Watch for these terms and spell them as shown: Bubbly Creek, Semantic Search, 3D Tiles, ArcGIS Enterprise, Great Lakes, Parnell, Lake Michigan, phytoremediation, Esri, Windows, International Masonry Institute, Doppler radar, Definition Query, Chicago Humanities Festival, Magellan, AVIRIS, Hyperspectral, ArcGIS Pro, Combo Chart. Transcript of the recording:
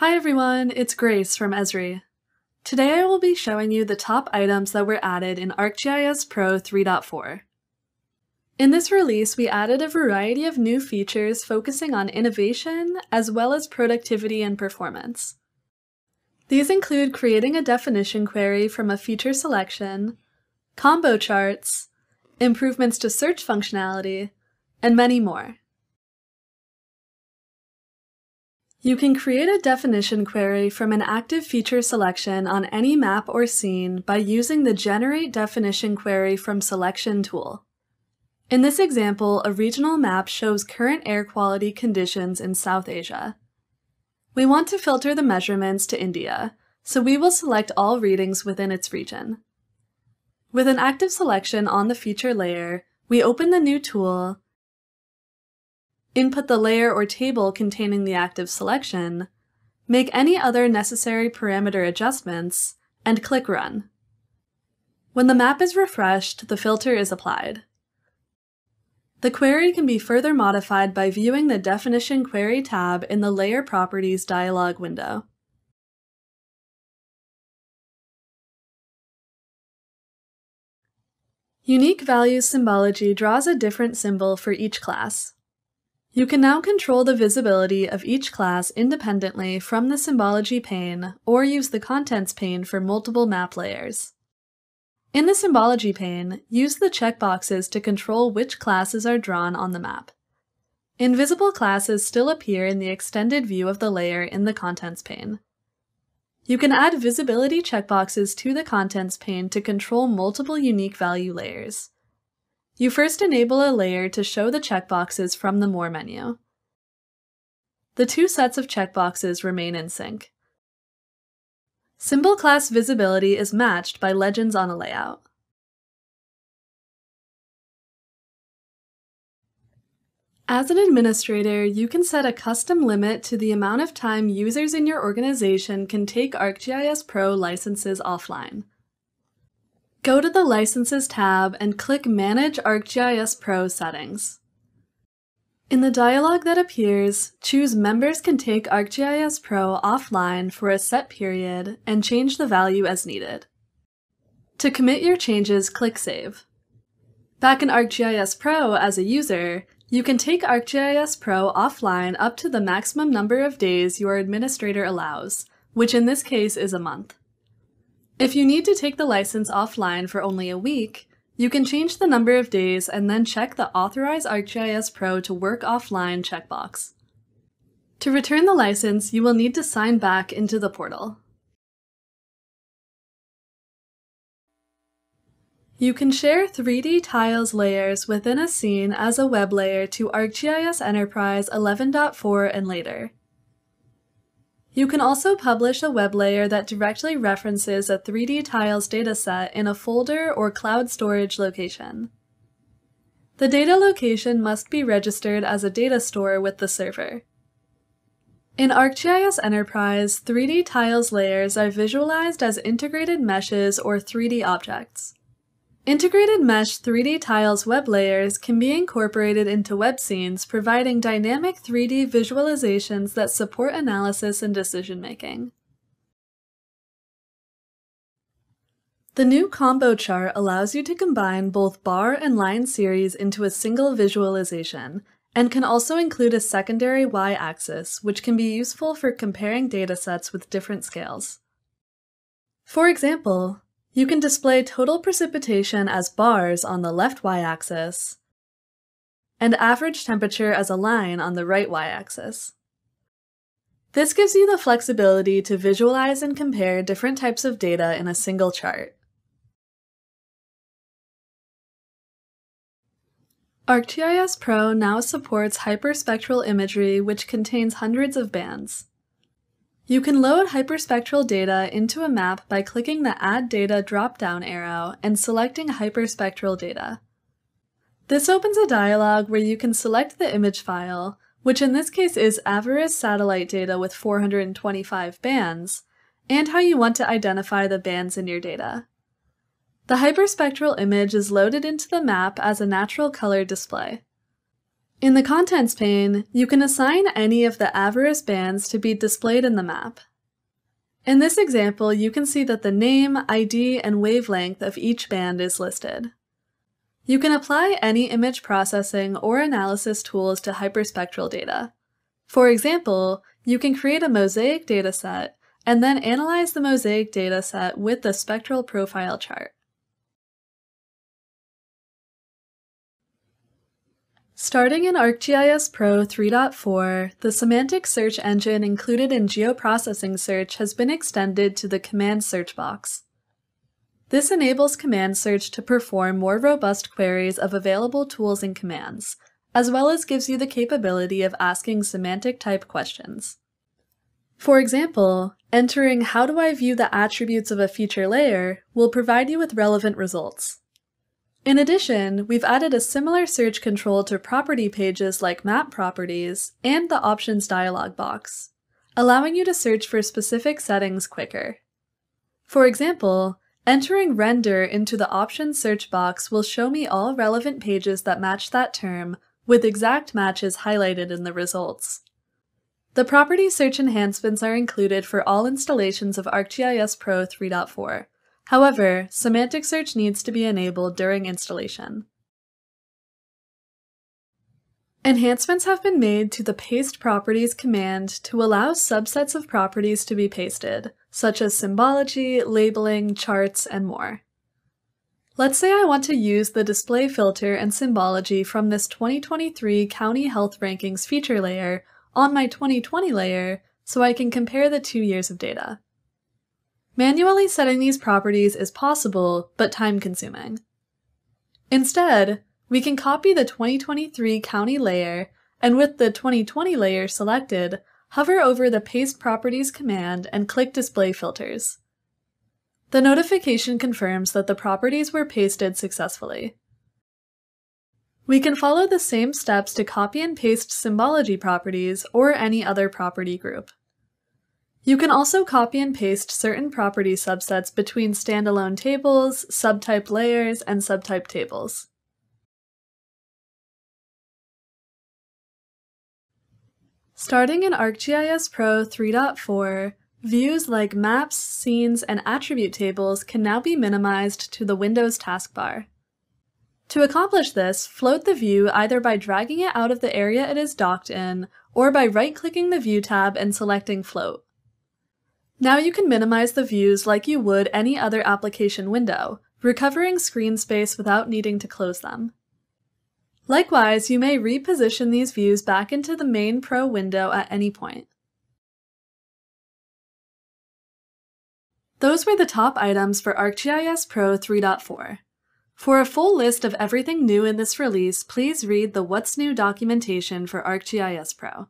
Hi everyone, it's Grace from Esri. Today I will be showing you the top items that were added in ArcGIS Pro 3.4. In this release, we added a variety of new features focusing on innovation as well as productivity and performance. These include creating a definition query from a feature selection, combo charts, improvements to search functionality, and many more. You can create a definition query from an active feature selection on any map or scene by using the Generate Definition Query from Selection tool. In this example, a regional map shows current air quality conditions in South Asia. We want to filter the measurements to India, so we will select all readings within its region. With an active selection on the feature layer, we open the new tool, input the layer or table containing the active selection, make any other necessary parameter adjustments, and click Run. When the map is refreshed, the filter is applied. The query can be further modified by viewing the Definition Query tab in the Layer Properties dialog window. Unique Values Symbology draws a different symbol for each class. You can now control the visibility of each class independently from the Symbology pane or use the Contents pane for multiple map layers. In the Symbology pane, use the checkboxes to control which classes are drawn on the map. Invisible classes still appear in the extended view of the layer in the Contents pane. You can add visibility checkboxes to the Contents pane to control multiple unique value layers. You first enable a layer to show the checkboxes from the More menu. The two sets of checkboxes remain in sync. Symbol class visibility is matched by legends on a layout. As an administrator, you can set a custom limit to the amount of time users in your organization can take ArcGIS Pro licenses offline. Go to the Licenses tab and click Manage ArcGIS Pro Settings. In the dialog that appears, choose Members can take ArcGIS Pro offline for a set period and change the value as needed. To commit your changes, click Save. Back in ArcGIS Pro as a user, you can take ArcGIS Pro offline up to the maximum number of days your administrator allows, which in this case is a month. If you need to take the license offline for only a week, you can change the number of days and then check the Authorize ArcGIS Pro to work offline checkbox. To return the license, you will need to sign back into the portal. You can share 3D tiles layers within a scene as a web layer to ArcGIS Enterprise 11.4 and later. You can also publish a web layer that directly references a 3D tiles dataset in a folder or cloud storage location. The data location must be registered as a data store with the server. In ArcGIS Enterprise, 3D tiles layers are visualized as integrated meshes or 3D objects. Integrated mesh 3D tiles web layers can be incorporated into web scenes, providing dynamic 3D visualizations that support analysis and decision-making. The new combo chart allows you to combine both bar and line series into a single visualization, and can also include a secondary y-axis, which can be useful for comparing datasets with different scales. For example, you can display total precipitation as bars on the left y-axis and average temperature as a line on the right y-axis. This gives you the flexibility to visualize and compare different types of data in a single chart. ArcGIS Pro now supports hyperspectral imagery, which contains hundreds of bands. You can load hyperspectral data into a map by clicking the Add Data drop-down arrow and selecting Hyperspectral Data. This opens a dialog where you can select the image file, which in this case is AVIRIS satellite data with 425 bands, and how you want to identify the bands in your data. The hyperspectral image is loaded into the map as a natural color display. In the Contents pane, you can assign any of the AVIRIS bands to be displayed in the map. In this example, you can see that the name, ID, and wavelength of each band is listed. You can apply any image processing or analysis tools to hyperspectral data. For example, you can create a mosaic dataset and then analyze the mosaic dataset with the spectral profile chart. Starting in ArcGIS Pro 3.4, the semantic search engine included in geoprocessing search has been extended to the command search box. This enables command search to perform more robust queries of available tools and commands, as well as gives you the capability of asking semantic type questions. For example, entering "How do I view the attributes of a feature layer?" will provide you with relevant results. In addition, we've added a similar search control to property pages like map properties and the options dialog box, allowing you to search for specific settings quicker. For example, entering render into the options search box will show me all relevant pages that match that term, with exact matches highlighted in the results. The property search enhancements are included for all installations of ArcGIS Pro 3.4. However, semantic search needs to be enabled during installation. Enhancements have been made to the paste properties command to allow subsets of properties to be pasted, such as symbology, labeling, charts, and more. Let's say I want to use the display filter and symbology from this 2023 County Health Rankings feature layer on my 2020 layer so I can compare the 2 years of data. Manually setting these properties is possible, but time-consuming. Instead, we can copy the 2023 county layer, and with the 2020 layer selected, hover over the Paste Properties command and click Display Filters. The notification confirms that the properties were pasted successfully. We can follow the same steps to copy and paste symbology properties or any other property group. You can also copy and paste certain property subsets between standalone tables, subtype layers, and subtype tables. Starting in ArcGIS Pro 3.4, views like maps, scenes, and attribute tables can now be minimized to the Windows taskbar. To accomplish this, float the view either by dragging it out of the area it is docked in, or by right-clicking the View tab and selecting Float. Now you can minimize the views like you would any other application window, recovering screen space without needing to close them. Likewise, you may reposition these views back into the main Pro window at any point. Those were the top items for ArcGIS Pro 3.4. For a full list of everything new in this release, please read the What's New documentation for ArcGIS Pro.